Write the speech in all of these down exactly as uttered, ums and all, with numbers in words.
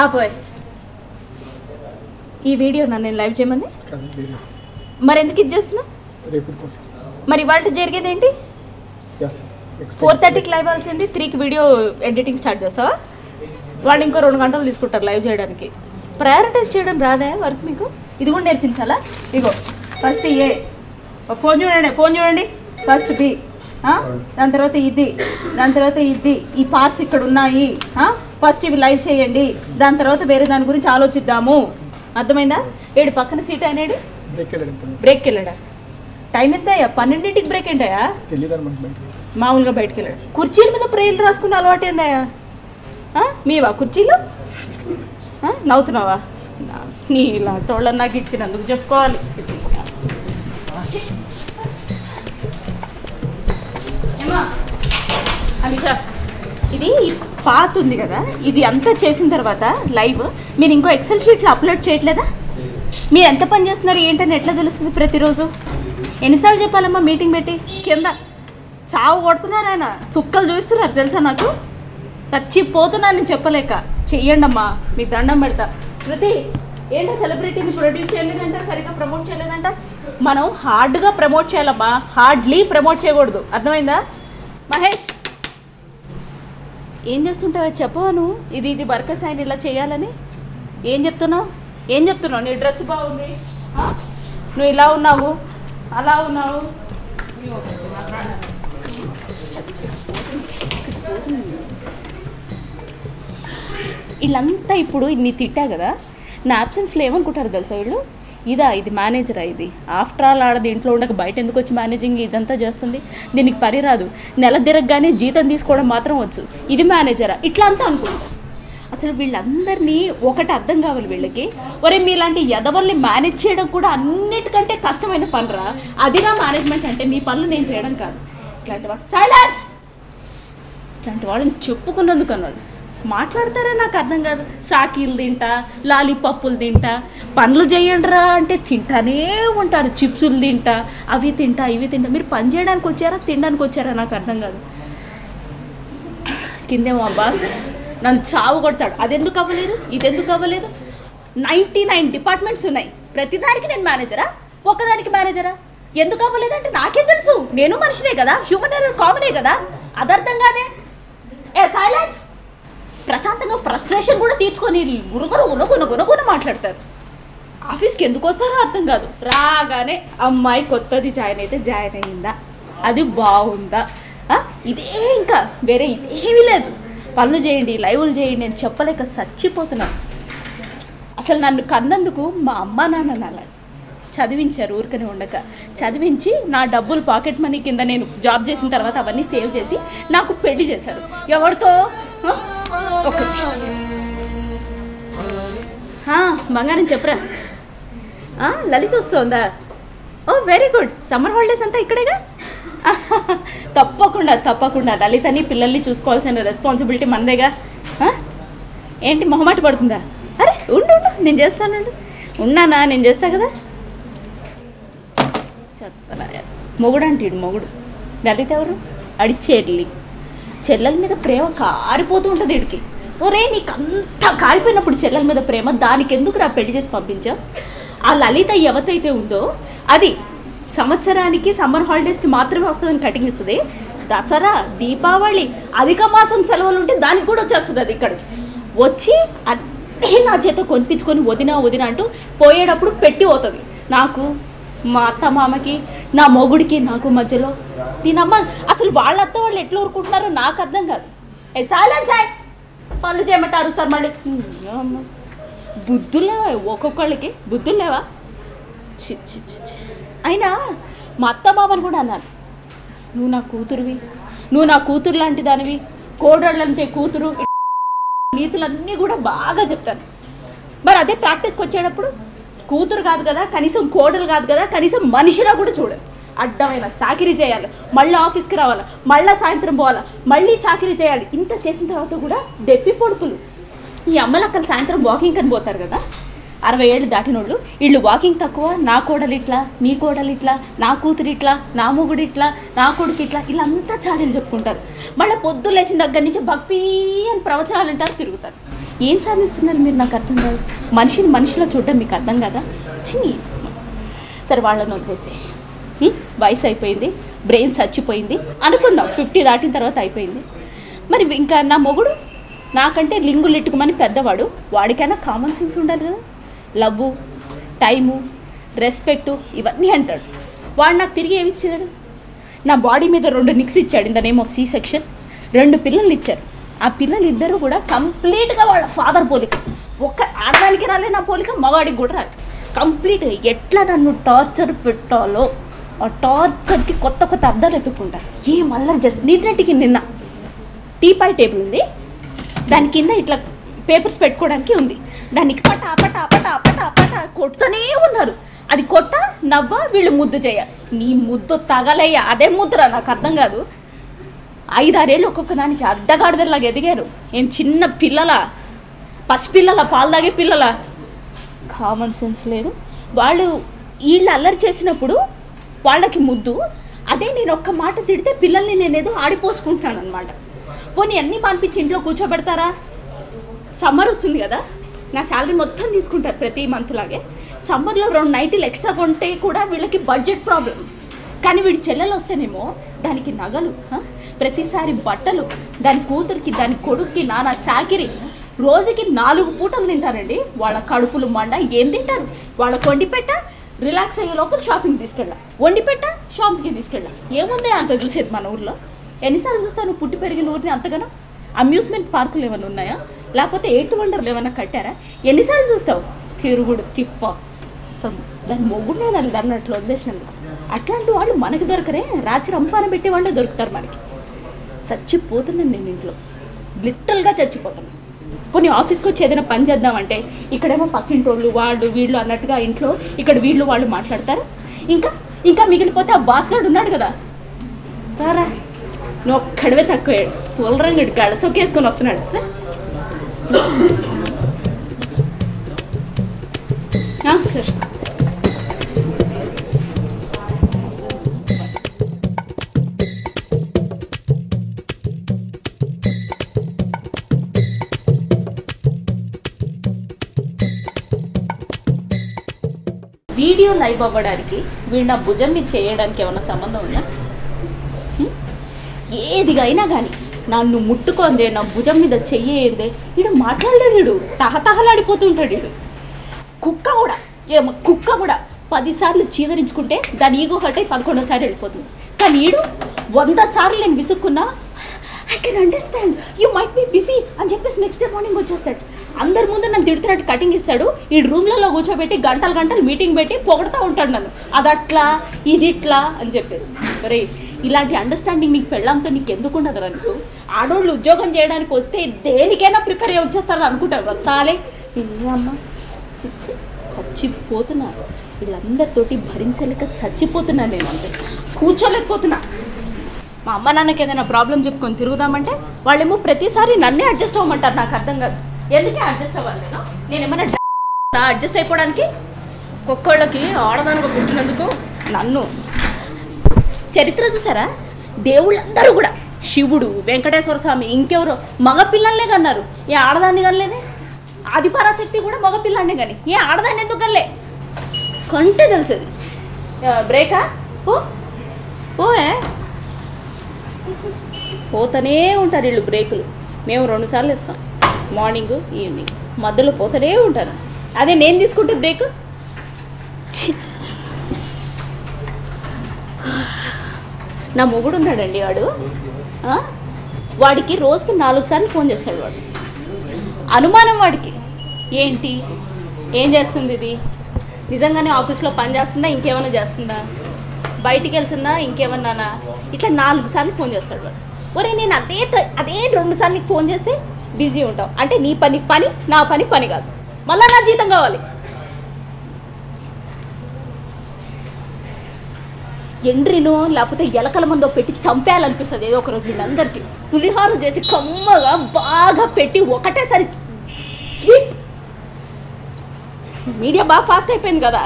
ఆపోయ్ ఈ వీడియో నన్ను లైవ్ చేయమని మరి ఎందుకు ఇది చేస్తున్నావు? మరి ఇవాళ జరిగేది ఏంటి? ఫోర్ థర్టీకి లైవ్ అవ్వాల్సింది త్రీకి వీడియో ఎడిటింగ్ స్టార్ట్ చేస్తావా? వాళ్ళు ఇంకో రెండు గంటలు తీసుకుంటారు లైవ్ చేయడానికి. ప్రయారిటైజ్ చేయడం రాదా వర్క్ మీకు? ఇది కూడా నేర్పించాలా? ఇగో ఫస్ట్ ఏ ఫోన్ చూడండి, ఫోన్ చూడండి ఫస్ట్ బి, దాని తర్వాత ఇది, దాని తర్వాత ఇది, ఈ పార్ట్స్ ఇక్కడ ఉన్నాయి, ఫస్ట్ ఇవి లైవ్ చేయండి, దాని తర్వాత వేరే దాని గురించి ఆలోచిద్దాము. అర్థమైందా? ఏడు పక్కన సీట్ అయినాడు బ్రేక్కి వెళ్ళాడా? టైం ఎంతయ్యా? పన్నెండింటికి బ్రేక్ ఏంటయ్యా? మామూలుగా బయటకు వెళ్ళాడు. కుర్చీల మీద ప్రేయలు రాసుకున్న అలవాటు ఏందయ్యా మీవా? కుర్చీలు నవ్వుతున్నావా? నీ ఇలాంటి వాళ్ళని నాకు ఇచ్చినందుకు చెప్పుకోవాలి. అనిషా, ఇది పాత ఉంది కదా, ఇది అంతా చేసిన తర్వాత లైవ్ మీరు ఇంకో ఎక్సెల్ షీట్లో అప్లోడ్ చేయట్లేదా? మీరు ఎంత పని చేస్తున్నారు ఏంటని ఎట్లా తెలుస్తుంది? ప్రతిరోజు ఎన్నిసార్లు చెప్పాలమ్మా మీటింగ్ పెట్టి? కింద చావు కొడుతున్నారు ఆయన, చుక్కలు చూస్తున్నారు తెలుసా నాకు, చచ్చిపోతున్నా నేను చెప్పలేక. చెయ్యండి అమ్మా, మీకు దండం పెడతా. శృతి ఏంటో సెలబ్రిటీని ప్రొడ్యూస్ చేయలేదంట, సరిగ్గా ప్రమోట్ చేయలేదంట. మనం హార్డ్గా ప్రమోట్ చేయాలమ్మా, హార్డ్లీ ప్రమోట్ చేయకూడదు. అర్థమైందా? మహేష్ ఏం చేస్తుంటావా చెప్పాను, ఇది ఇది వర్కర్స్ ఆయన ఇలా చేయాలని ఏం చెప్తున్నావు? ఏం చెప్తున్నావు? నీ డ్రెస్ బాగుంది, నువ్వు ఇలా ఉన్నావు, అలా ఉన్నావు. వీళ్ళంతా ఇప్పుడు నీ తిట్టా కదా, నా ఆబ్సెన్స్లో ఏమనుకుంటారు తెలుసా వీళ్ళు? ఇదా ఇది మేనేజరా? ఇది ఆఫ్టర్ ఆల్ ఆడ దీంట్లో ఉండక బయట ఎందుకు వచ్చి మేనేజింగ్ ఇదంతా చేస్తుంది? దీనికి పని రాదు, నెల తిరగగానే జీతం తీసుకోవడం మాత్రం వచ్చు, ఇది మేనేజరా? ఇట్లా అంతా అనుకుంటారు. అసలు వీళ్ళందరినీ ఒకటి అర్థం కావాలి వీళ్ళకి, ఒరే మీలాంటి ఎదవర్ని మేనేజ్ చేయడం కూడా అన్నిటికంటే కష్టమైన పనిరా, అదిగా మేనేజ్మెంట్ అంటే. మీ పనులు నేను చేయడం కాదు. ఇట్లాంటి వాళ్ళు సైలెన్స్, ఇట్లాంటి వాళ్ళని చెప్పుకున్నందుకు అన్నాడు మాట్లాడతారా? నాకు అర్థం కాదు. సాకీలు తింటా, లాలీపప్పులు తింటా, పనులు చేయండి రా అంటే తింటానే ఉంటారు, చిప్సులు తింటా, అవి తింటా, ఇవి తింటా. మీరు పని చేయడానికి వచ్చారా తినడానికి వచ్చారా? నాకు అర్థం కాదు. కిందేమో అబ్బాస్ నన్ను చావు కొడతాడు, అదెందుకు అవ్వలేదు, ఇదెందుకు అవ్వలేదు. నైంటీ నైన్ డిపార్ట్మెంట్స్ ఉన్నాయి, ప్రతిదానికి నేను మేనేజరా? ఒక్కదానికి మేనేజరా? ఎందుకు అవ్వలేదంటే నాకేం తెలుసు, నేను మనిషినే కదా, హ్యూమన్ ఎర్రర్ కామనే కదా. అదర్థం కాదే. ఏ సైలెన్స్, ప్రశాంతంగా ఫ్రస్ట్రేషన్ కూడా తీర్చుకొని గురుగురు ఉనకొన కొనుగొన మాట్లాడతారు. ఆఫీస్కి ఎందుకు వస్తారో అర్థం కాదు. రాగానే అమ్మాయి కొత్తది జాయిన్ అయితే జాయిన్ అయ్యిందా, అది బాగుందా, ఇదే, ఇంకా వేరే ఇదేమీ లేదు. పనులు చేయండి, లైవ్లు చేయండి నేను చెప్పలేక చచ్చిపోతున్నాను. అసలు నన్ను కన్నందుకు మా అమ్మ నాన్న నాలా చదివించారు, ఊరికనే ఉండక చదివించి నా డబ్బులు పాకెట్ మనీ కింద నేను జాబ్ చేసిన తర్వాత అవన్నీ సేవ్ చేసి నాకు పెళ్లి చేశారు. ఎవరితో? ఓకే బంగారం చెప్పరా? లలిత వస్తుందా? Oh very good, summer holidays అంతా ఇక్కడేగా. తప్పకుండా తప్పకుండా, లలితని పిల్లల్ని చూసుకోవాల్సిన రెస్పాన్సిబిలిటీ మనదేగా. ఏంటి మొహమాట పడుతుందా? అరే ఉండు ఉండు నేను చేస్తానండు, ఉన్నానా నేను చేస్తా కదా. చెప్తానా మొగుడు అంటే మొగుడు. లలిత ఎవరు? అడి చెల్లి. చెల్లెల మీద ప్రేమ కారిపోతూ ఉంటుంది వీడికి. ఒరే నీకు అంత కారిపోయినప్పుడు చెల్లెల మీద ప్రేమ, దానికి ఎందుకు రా పెళ్లి చేసి పంపించావు? ఆ లలిత ఎవతైతే ఉందో అది సంవత్సరానికి సమ్మర్ హాలిడేస్కి మాత్రమే వస్తుందని కటింగ్ ఇస్తుంది, దసరా దీపావళి అధిక మాసం సెలవులు ఉంటే దానికి కూడా వచ్చేస్తుంది. అది ఇక్కడ వచ్చి అన్నీ నా చేత కొనిపించుకొని వదినా వదిన అంటూ పోయేటప్పుడు పెట్టి పోతుంది. నాకు మా అత్త మామకి నా మొగుడికి నాకు మధ్యలో దీనమ్మ అసలు వాళ్ళతో వాళ్ళు ఎట్లా ఊరుకుంటున్నారో నాకు అర్థం కాదు. ఏ సాలన్ సాయ్ పనులు చేయమంటే అరుస్తారు మళ్ళీ. బుద్ధులేవా ఒక్కొక్కళ్ళకి? బుద్ధులేవా? చి చి చి. అయినా మా అత్త మామని కూడా అన్నాను, నువ్వు నా కూతురువి, నువ్వు నా కూతురు లాంటి దానివి, కోడళ్ళంటే కూతురు, నీతులన్నీ కూడా బాగా చెప్తాను. మరి అదే ప్రాక్టీస్కి వచ్చేటప్పుడు కూతురు కాదు కదా, కనీసం కోడలు కాదు కదా, కనీసం మనిషిలో కూడా చూడదు. అడ్డమైన చాకరీ చేయాలి, మళ్ళీ ఆఫీస్కి రావాలి, మళ్ళీ సాయంత్రం పోవాలి, మళ్ళీ చాకరీ చేయాలి. ఇంత చేసిన తర్వాత కూడా దెప్పి పొడుపులు. ఈ అమ్మలు అక్కడ సాయంత్రం వాకింగ్ అని పోతారు కదా, అరవై ఏళ్ళు దాటినోళ్ళు వీళ్ళు వాకింగ్ తక్కువ, నా కోడలు ఇట్లా, నీ కోడలు ఇట్లా, నా కూతురు ఇట్లా, నా మొగుడు ఇట్లా, నా కొడుకు ఇట్లా, వీళ్ళంతా చాడీలు చెప్పుకుంటారు. మళ్ళీ పొద్దు లేచిన దగ్గర నుంచి భక్తి అని ప్రవచనాలు అంటారు, తిరుగుతారు. ఏం సాధిస్తున్నారు మీరు? నాకు అర్థం కాదు. మనిషిని మనిషిలో చూడడం మీకు అర్థం కదా. చి సరే వాళ్ళని వదిలేసే, వయసు అయిపోయింది, బ్రెయిన్ చచ్చిపోయింది అనుకుందాం, ఫిఫ్టీ దాటిన తర్వాత అయిపోయింది. మరి ఇంకా నా మొగుడు నాకంటే లింగులు ఎట్టుకోమని పెద్దవాడు, వాడికైనా కామన్ సెన్స్ ఉండాలి కదా. లవ్వు, టైము, రెస్పెక్టు ఇవన్నీ అంటాడు. వాడు నాకు తిరిగి ఏమి ఇచ్చాడు? నా బాడీ మీద రెండు నిక్స్ ఇచ్చాడు, in the name of C section. రెండు పిల్లలు ఇచ్చారు. ఆ పిల్లలు ఇద్దరు కూడా కంప్లీట్గా వాళ్ళ ఫాదర్ పోలిక. ఒక్క ఆడదానికి రాలే నా పోలిక, మగాడికి కూడా రాలే. కంప్లీట్గా ఎట్లా నన్ను టార్చర్ పెట్టాలో ఆ టార్చర్కి కొత్త కొత్త అర్థాలు ఎత్తుకుంటారు. ఏం అల్లరి చేస్తారు? నీటినటికి నిన్న టీపాయ్ టేబుల్ ఉంది, దాని కింద ఇట్లా పేపర్స్ పెట్టుకోవడానికి ఉంది, దానికి పటా పటా పటా పటా పటా కొడుతూనే ఉన్నారు. అది కొట్ట నవ్వ వీళ్ళు ముద్దు చేయ, నీ ముద్దు తగలయ్యా, అదే ముద్దురా. నాకు అర్థం కాదు. ఐదారేళ్ళు ఒక్కొక్క దానికి అడ్డగాడిదలాగా ఎదిగారు. ఏం చిన్న పిల్లల, పసిపిల్లల, పాలు తాగే పిల్లల? కామన్ సెన్స్ లేదు. వాళ్ళు వీళ్ళు అల్లరి చేసినప్పుడు వాళ్ళకి ముద్దు, అదే నేను ఒక్క మాట తిడితే పిల్లల్ని నేనేదో ఆడిపోసుకుంటాను అనమాట. పోనీ అన్నీ పంపించి ఇంట్లో కూర్చోబెడతారా? సమ్మర్ వస్తుంది కదా, నా శాలరీ మొత్తం తీసుకుంటారు ప్రతి మంత్ లాగే. సమ్మర్లో రెండు నైట్లు ఎక్స్ట్రా కొంటే కూడా వీళ్ళకి బడ్జెట్ ప్రాబ్లం. కానీ వీడి చెల్లెలు వస్తేనేమో దానికి నగలు, ప్రతిసారి బట్టలు, దాని కూతురికి దాని కొడుక్కి నానా సాకిరి. రోజుకి నాలుగు పూటలు తింటారండి. వాళ్ళ కడుపులు మండ ఏం తింటారు? వాళ్ళకు వండి పెట్ట, రిలాక్స్ అయ్యే లోపల షాపింగ్ తీసుకెళ్ళా, వండి పెట్ట, షాపింగ్కి తీసుకెళ్ళా. ఏముంది అంత చూసేది మన ఊర్లో? ఎన్నిసార్లు చూస్తాను పుట్టి పెరిగిన ఊరిని అంతగానో? అమ్యూస్మెంట్ పార్కులు ఏమైనా ఉన్నాయా? లేకపోతే ఎయిట్ వండర్లు ఏమైనా కట్టారా? ఎన్నిసార్లు చూస్తావు? తిరుగుడు తిప్ప. సో దాని మొగుడినైనా అన్నట్లు వదిలేసినందుకు అట్లాంటి వాళ్ళు మనకి దొరకరే. రాచి రంపాన పెట్టే వాళ్ళే దొరుకుతారు మనకి. చచ్చిపోతున్నాను నేను ఇంట్లో, లిటరల్గా చచ్చిపోతున్నాను. పోనీ ఆఫీస్కి వచ్చి ఏదైనా పని చేద్దామంటే ఇక్కడేమో పక్కింటి వాళ్ళు వాళ్ళు వీళ్ళు అన్నట్టుగా ఇంట్లో ఇక్కడ వీళ్ళు వాళ్ళు మాట్లాడతారు. ఇంకా ఇంకా మిగిలిపోతే ఆ బాస్గాడు ఉన్నాడు కదా, రారా నువ్వు ఒక్కడవే తక్కువ తోలరంగడు కాడ సొక్కేసుకొని వస్తున్నాడు. సార్ వీడియో లైవ్ అవ్వడానికి వీడు నా భుజం మీద చేయడానికి ఏమైనా సంబంధం ఉందా? ఏదిగైనా కానీ నన్ను ముట్టుకోందే, నా భుజం మీద చెయ్యేదే, వీడు మాట్లాడలేడు. వీడు తహతహలాడిపోతుంటాడు. వీడు కుక్క కూడా ఏమో కుక్క కూడా పదిసార్లు చీదరించుకుంటే దాని ఈగో హట్ అయి పదకొండోసారి వెళ్ళిపోతుంది. కానీ వీడు వంద సార్లు నేను విసుక్కున్నా I can understand you might be busy అని చెప్పేసి నెక్స్ట్ డే మార్నింగ్ వచ్చేస్తాడు. అందరి ముందు నన్ను తిడుతున్నట్టు కటింగ్ ఇస్తాడు. ఈ రూమ్లలో కూర్చోబెట్టి గంటలు గంటలు మీటింగ్ పెట్టి పొగడుతూ ఉంటాడు నన్ను, అది అట్లా ఇది ఇట్లా అని చెప్పేసి. రే ఇలాంటి అండర్స్టాండింగ్ నీకు పెళ్ళంతో నీకు ఎందుకు ఉండదు? అనుకో ఆడవాళ్ళు ఉద్యోగం చేయడానికి వస్తే దేనికైనా ప్రిపేర్ అయ్యి వచ్చేస్తారని అనుకుంటారు. వస్తాలే అమ్మ చిచ్చి చచ్చిపోతున్నారు. వీళ్ళందరితోటి భరించలేక చచ్చిపోతున్నాను నేను. అంతే కూర్చోలేకపోతున్నా. మా అమ్మ నాన్నకి ఏదైనా ప్రాబ్లం చెప్పుకొని తిరుగుదామంటే వాళ్ళేమో ప్రతిసారి నన్నే అడ్జస్ట్ అవ్వమంటారు. నాకు అర్థం కాదు ఎందుకే అడ్జస్ట్ అవ్వాలి నేను. నేను ఏమైనా అడ్జస్ట్ అయిపోవడానికి? ఒక్కొక్కళ్ళకి ఆడదానికి పుట్టినందుకు నన్ను చరిత్ర చూసారా? దేవుళ్ళందరూ కూడా శివుడు, వెంకటేశ్వర స్వామి, ఇంకెవరో మగపిల్లలనే కన్నారు. ఏ ఆడదాన్ని కనలేదే. ఆదిపరాశక్తి కూడా మగపిల్లనే కానీ ఏ ఆడదాన్ని ఎందుకు కనలే? కంటే తెలిసేది బ్రేకా ఓ ఓ పోతూనే ఉంటారు వీళ్ళు. బ్రేకులు మేము రెండుసార్లు ఇస్తాం, మార్నింగ్ ఈవినింగ్, మధ్యలో పోతూనే ఉంటారు. అదే నేను తీసుకుంటే బ్రేక్ నా మొగుడు ఉన్నాడండి. వాడు వాడికి రోజుకి నాలుగు సార్లు ఫోన్ చేస్తాడు. వాడు అనుమానం వాడికి, ఏంటి ఏం చేస్తుంది ఇది, నిజంగానే ఆఫీస్లో పని చేస్తుందా, ఇంకేమైనా చేస్తుందా, బయటికి వెళ్తుందా, ఇంకేమన్నానా, ఇట్లా నాలుగు సార్లు ఫోన్ చేస్తాడు వాడు. ఒరే నేను అదే అదే రెండు సార్లు నీకు ఫోన్ చేస్తే బిజీ ఉంటావు అంటే నీ పని పని, నా పని పని కాదు, మళ్ళీ నా జీతం కావాలి. ఎండ్రినో లేకపోతే ఎలకల మందో పెట్టి చంపేయాలనిపిస్తుంది ఏదో ఒకరోజు. వీళ్ళందరికీ పులిహార చేసి కమ్మగా బాగా పెట్టి ఒకటేసారి స్వీట్ మీడియా బాగా ఫాస్ట్ అయిపోయింది కదా,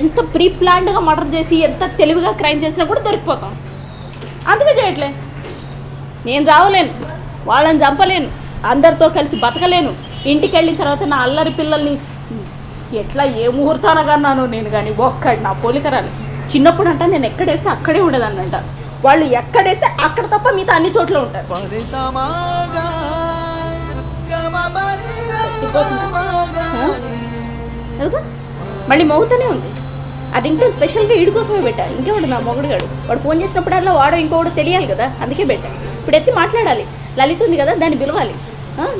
ఎంత ప్రీ ప్లాన్డ్గా మర్డర్ చేసి ఎంత తెలివిగా క్రైమ్ చేసినా కూడా దొరికిపోతాం. అందుకే చేయట్లే. నేను చావలేను, వాళ్ళని చంపలేను, అందరితో కలిసి బతకలేను, ఇంటికి వెళ్ళిన తర్వాత నా అల్లరి పిల్లల్ని ఎట్లా ఏ ముహూర్తానగన్నాను నేను. కానీ ఒక్కడు నా పోలికరాలి. చిన్నప్పుడు అంట నేను ఎక్కడేస్తే అక్కడే ఉండేదాన్నంట. వాళ్ళు ఎక్కడేస్తే అక్కడ తప్ప మిగతా అన్ని చోట్ల ఉంటారు. మళ్ళీ మగుతూనే ఉంది. అది ఇంట్లో స్పెషల్గా వీడి కోసమే పెట్టా. ఇంకేవాడు నా మొగుడుగాడు, వాడు ఫోన్ చేసినప్పుడు అలా వాడో ఇంకోడో తెలియాలి కదా, అందుకే పెట్టా. ఇప్పుడు ఎత్తి మాట్లాడాలి. లలిత ఉంది కదా, దాన్ని పిలవాలి,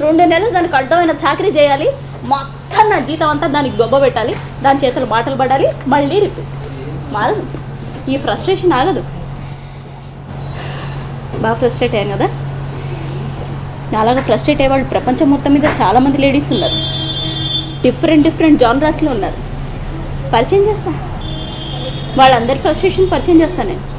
రెండు నెలలు దానికి అడ్డమైన చాకరీ చేయాలి, మొత్తం నా జీతం అంతా దానికి దొబ్బ పెట్టాలి, దాని చేతులు మాటలు పడాలి, మళ్ళీ రిపు మారదు. ఈ ఫ్రస్ట్రేషన్ ఆగదు. బాగా ఫ్రస్ట్రేట్ అయ్యాను కదా. నాలాగా ఫ్రస్ట్రేట్ అయ్యేవాళ్ళు ప్రపంచం మొత్తం మీద చాలామంది లేడీస్ ఉన్నారు, డిఫరెంట్ డిఫరెంట్ జానరాస్లో ఉన్నారు. పరిచయం చేస్తా, వాళ్ళందరి ఫ్రస్ట్రేషన్ పరిచయం చేస్తాను నేను.